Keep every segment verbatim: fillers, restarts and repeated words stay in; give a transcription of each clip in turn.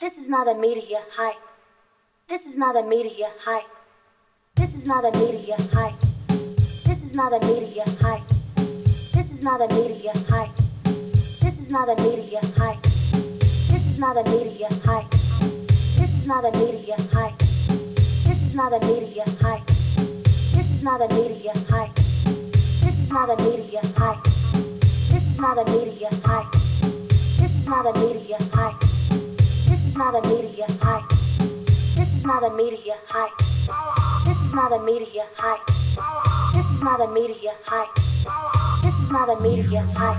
This is not a media high. This is not a media high. This is not a media high. This is not a media high. This is not a media high. This is not a media high. This is not a media high. This is not a media high. This is not a media high. This is not a media high. This is not a media high. This is not a media high. This is not a media high. This is not a media high. This is not a media high. This is not a media high. This is not a media high. This is not a media high.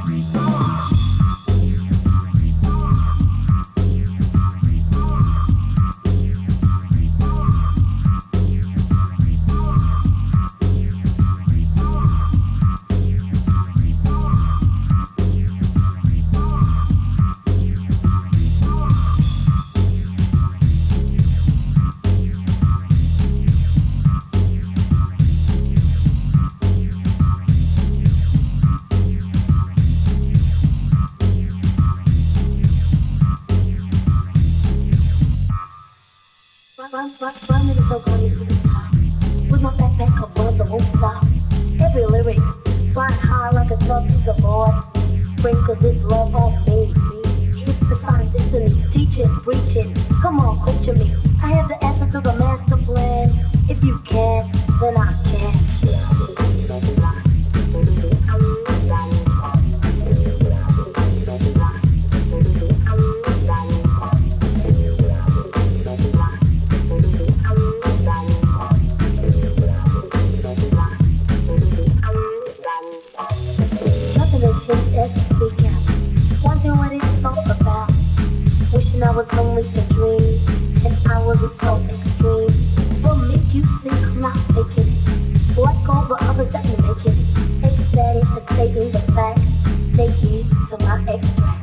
Run, run, run, niggas go going to the top. With my backpack of runs, I won't stop. Every lyric, flying high like a drug piece of art. Sprinkles this love on me. It's the science, it's the teaching, preaching. Come on, question me. I have the answer to the master plan. If you can, then I can. I was only a dream, and I wasn't so extreme. What make you think I'm not making it? Like all the others that you making, ecstatic and stating the facts. Take me to my extract.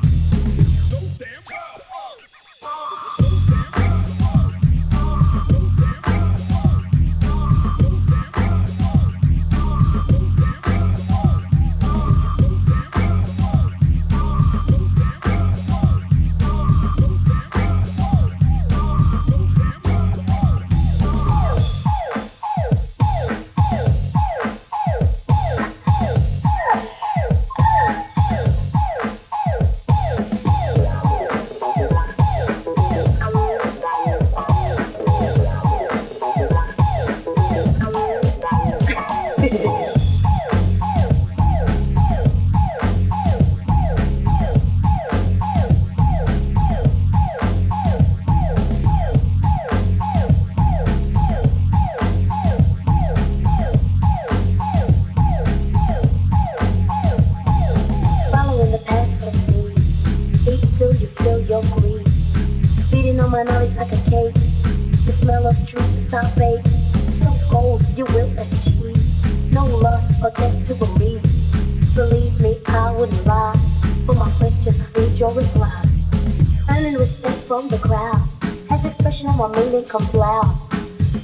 Comes loud,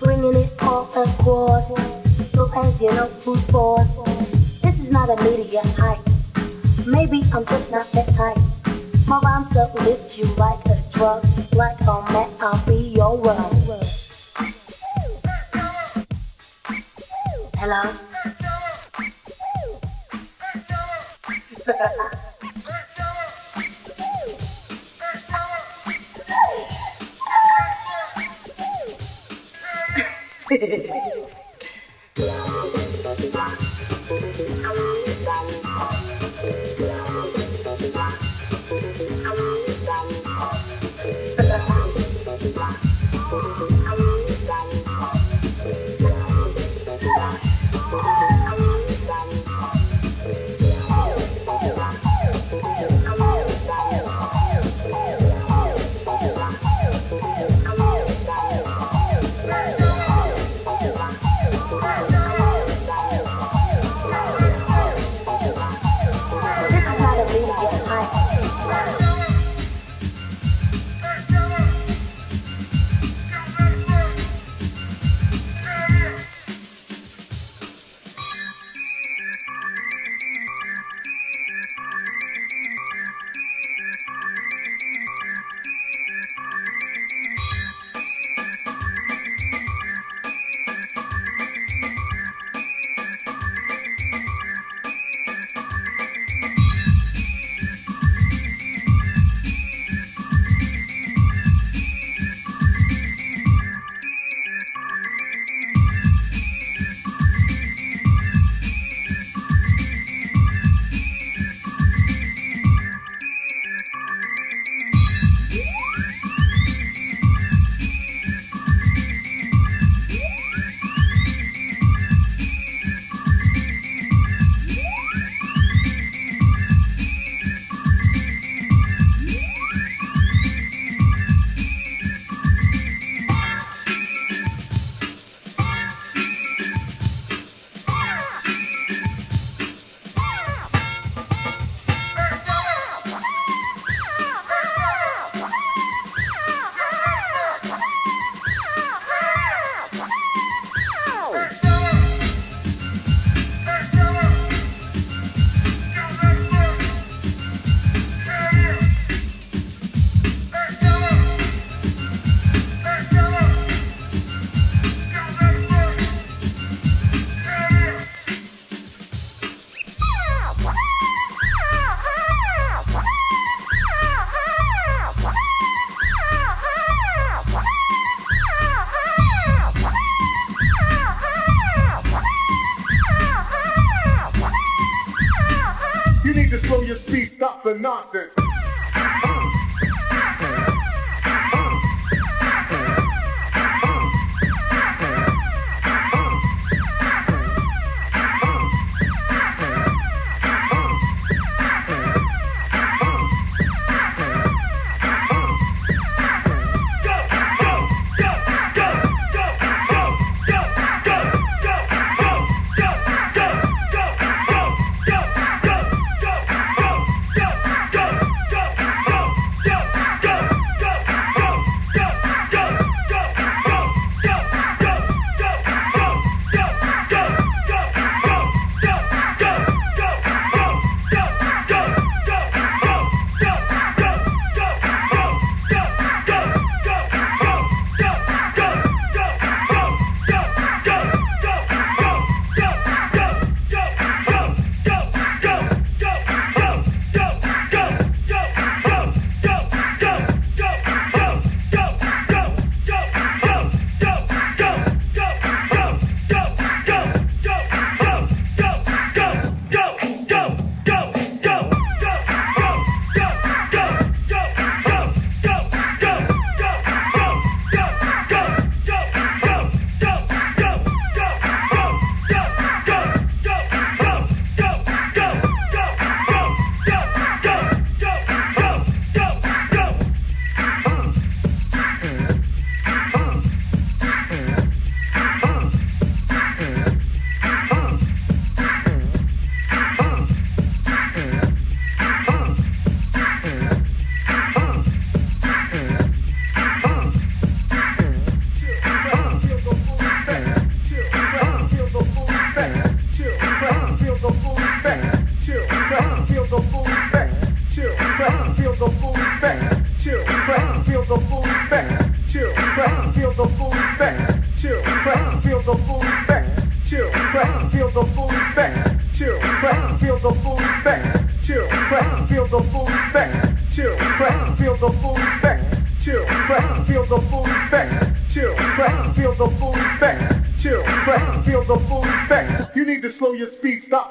bringing it all across. So as you know, food force. This is not a media hype. Maybe I'm just not that type. My rhymes uplift you like a drug. Like a man, I'll be your world. Hello. Julius B, stop the nonsense.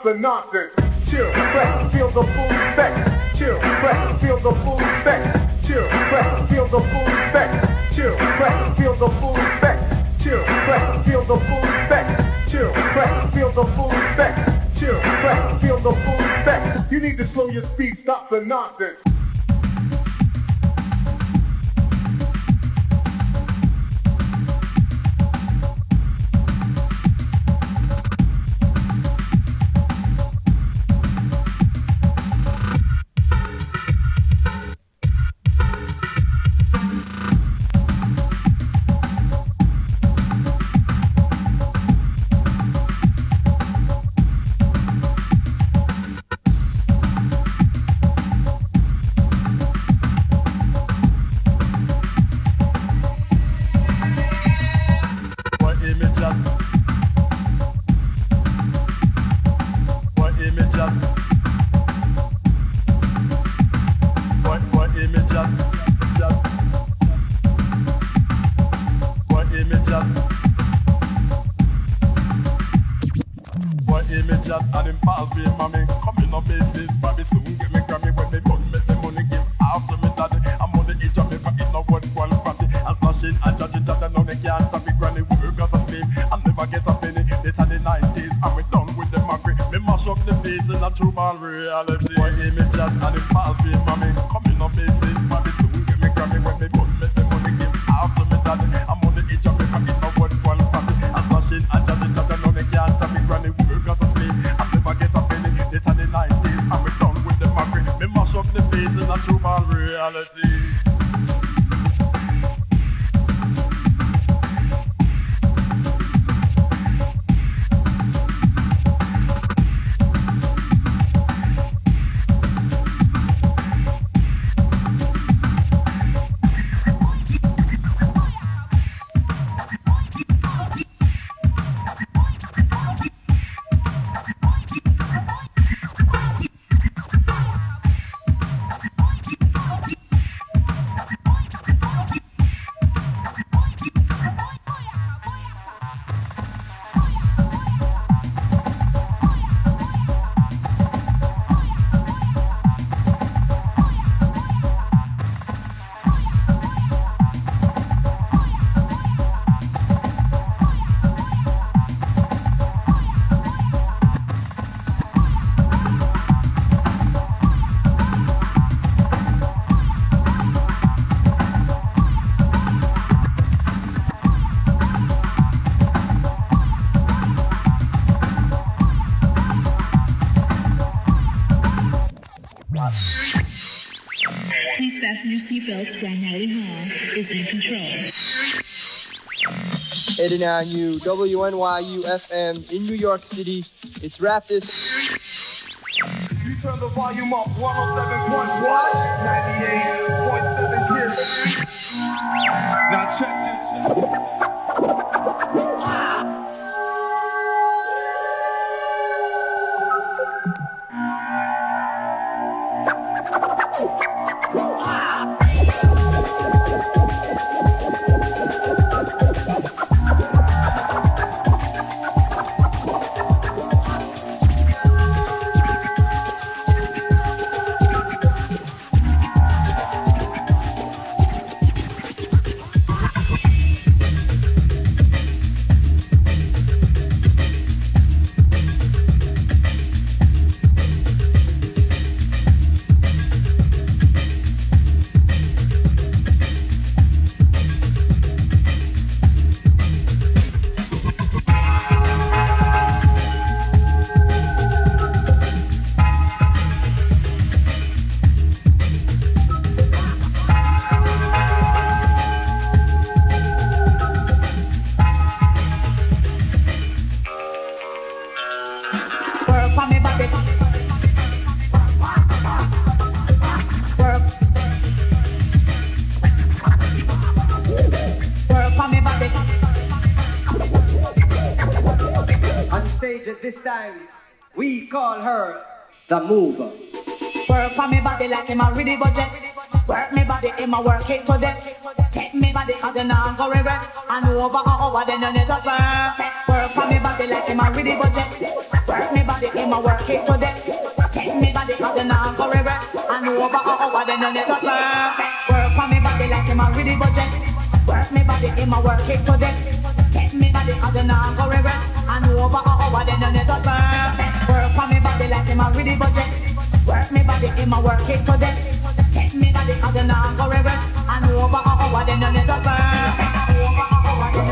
The nonsense. Chill, press, feel the full effect. Chill, press, feel the full effect. Chill, press, feel the full effect. Chill, press, feel the full effect. Chill, press, feel the full effect. Chill, press, feel the full effect. Chill, press, feel the full effect. You need to slow your speed, stop the nonsense. fasten your seatbelts. Brian Riley Hall is in control. eighty-nine U, W N Y U F M in New York City. It's Rap This. You turn the volume up. one oh seven point one, ninety-eight point seven kids. Now check this shit. At this time, we call her the mover. Work on me body like I'm a really budget. Work me body, I'm a work it to death. Take me body cause you're not going to regret. And over and over then you need to perfect. Work on me body like I'm a really budget. Work me body, I'm a work it to death. Take me body cause you're not going to regret. And over and over then you need to perfect. Work on me body like I'm a really budget. Work me body, I'm a work it to death. Take me body cause you're not going to regret. And over and over then you need to perfect. Work on me body like I'm a really budget. Work me body, I'm a work it to death. Take me body cause you're not going to regret. And over and over then you need to perfect. Over and over then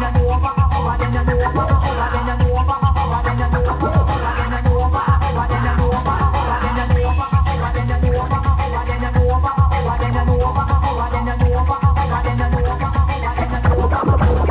you do, over and over then you do, over and over then you do, over and over then you do, over and over then you do, over and over then you do, over and over then you do, over and over then you do, over and over then you do, over and over then you do, over and over then you do, over and over then you do, over and over then you do, over and over then you do.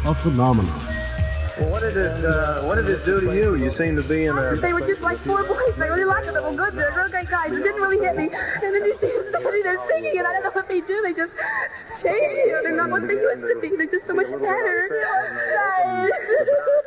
A phenomenon. Well, what did it uh, what did it do to you? You seem to be in a... They were just like four boys. They really liked it. They were good. They were great guys. It didn't really hit me. And then you see him standing there singing, and I don't know what they do. They just change you. They're not what they used to be. They're just so much better. Right.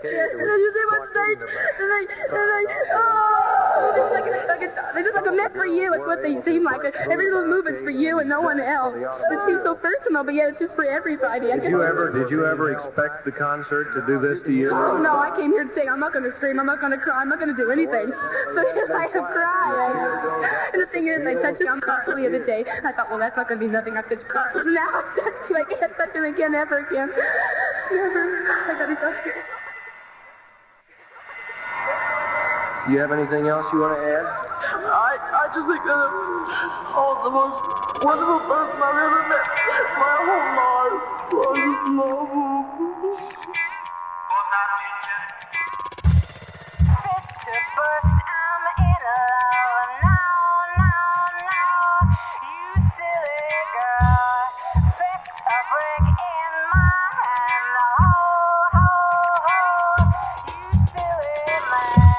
They're just so much stage. They're like, they're like, oh, they're just like, a, like a, they're just like a meant for you. It's what they seem like. Every little movement's for you and no one else. It seems so personal, but yeah, it's just for everybody. Did you ever, did you ever expect the concert to do this to you? Oh, no, I came here to sing. I'm not going to scream. I'm not going to cry. I'm not going to do anything. So yes, I have cried. And the thing is, I touched on Carl the other day. I thought, well, that's not going to be nothing. I've touched Carl. Now I've touched him. I can't touch him again, ever again. Never. I got to stop here. Do you have anything else you want to add? I, I just think that oh, the most wonderful person I've ever met my whole life. I just love him. Christopher, I'm in love now, now, now. You silly girl. Stick a brick in my hand. Ho, ho, ho. You silly man.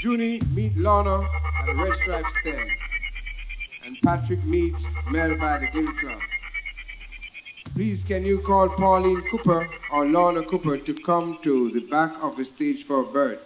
Junie meet Lorna at the Red Stripe Stand, and Patrick meets Mel by the Gay Club. Please, can you call Pauline Cooper or Lorna Cooper to come to the back of the stage for a bird?